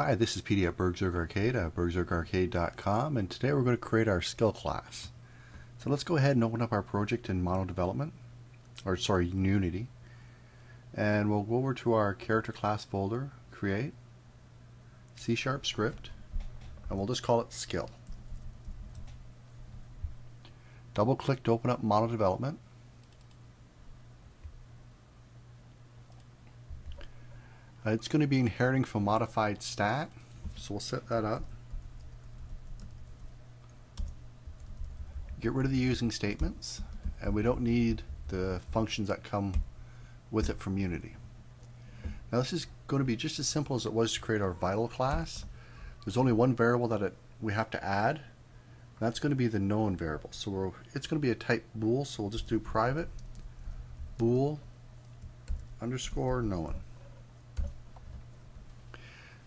Hi, this is Petey at BurgZerg Arcade at BurgZergArcade.com, and today we're going to create our skill class. So let's go ahead and open up our project in Mono Development, or sorry, Unity. And we'll go over to our character class folder, create, C# script, and we'll just call it skill. Double click to open up Mono Development. It's going to be inheriting from ModifiedStat, so we'll set that up. Get rid of the using statements, and we don't need the functions that come with it from Unity. Now this is going to be just as simple as it was to create our Vital class. There's only one variable that we have to add, and that's going to be the known variable. So it's going to be a type bool, so we'll just do private bool underscore known.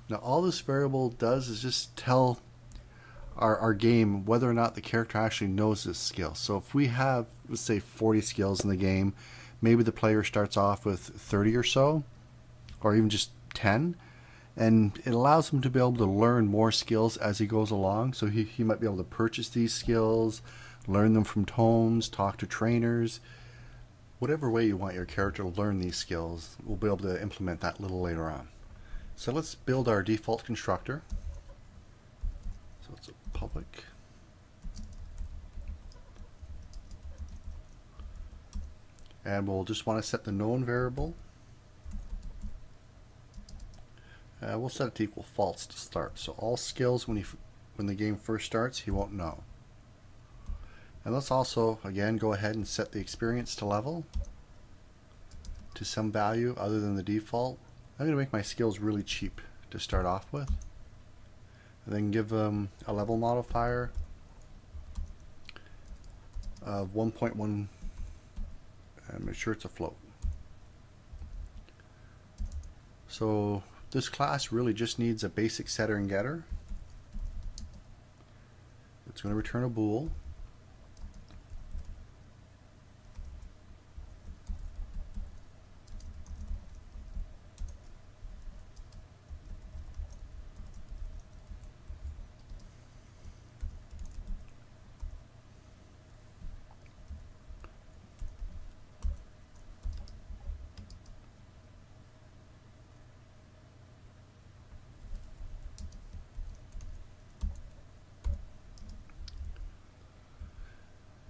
Now all this variable does is just tell our game whether or not the character actually knows this skill. So if we have, let's say, 40 skills in the game, maybe the player starts off with 30 or so, or even just 10, and it allows him to be able to learn more skills as he goes along. So he might be able to purchase these skills, learn them from tomes, talk to trainers. Whatever way you want your character to learn these skills, we'll be able to implement that a little later on. So let's build our default constructor. So it's a public. And we'll just want to set the known variable. We'll set it to equal false to start. So all skills when the game first starts, he won't know. And let's also, again, go ahead and set the experience to level to some value other than the default. I'm going to make my skills really cheap to start off with, and then give them a level modifier of 1.1 and make sure it's a float. So this class really just needs a basic setter and getter. It's going to return a bool.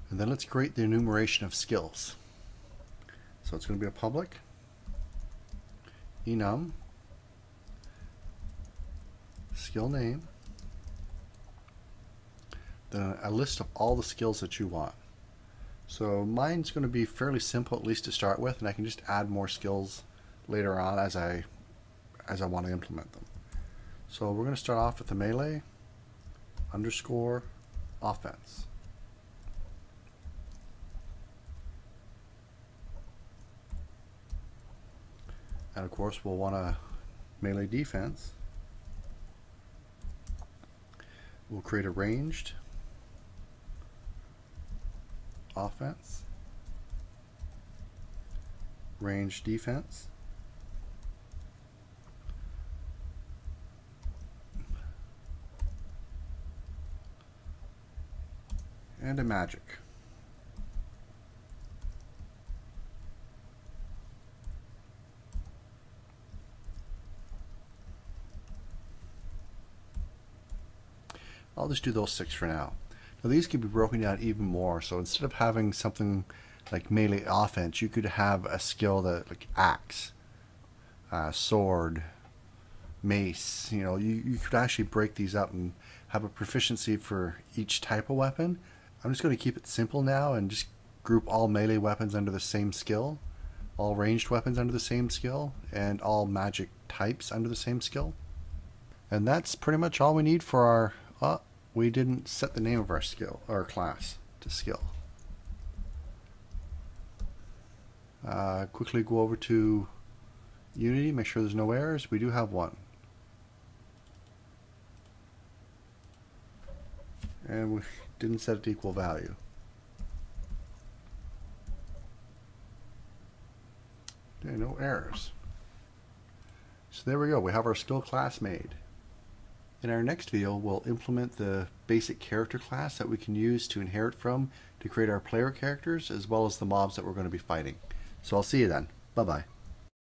And then let's create the enumeration of skills. So it's going to be a public enum skill name, then a list of all the skills that you want. So mine's going to be fairly simple, at least to start with, and I can just add more skills later on as I want to implement them. So we're going to start off with the melee underscore offense. And of course we'll want a melee defense. We'll create a ranged offense, ranged defense, and a magic. I'll just do those 6 for now. Now these could be broken down even more. So instead of having something like melee offense, you could have a skill that like axe, sword, mace. You know, you could actually break these up and have a proficiency for each type of weapon. I'm just going to keep it simple now and just group all melee weapons under the same skill, all ranged weapons under the same skill, and all magic types under the same skill. And that's pretty much all we need for our we didn't set the name of our skill, our class, to skill. Quickly go over to Unity, make sure there's no errors. We do have one. And we didn't set it to equal value. Okay, no errors. So there we go, we have our skill class made. In our next video, we'll implement the basic character class that we can use to inherit from to create our player characters, as well as the mobs that we're going to be fighting. So I'll see you then. Bye-bye.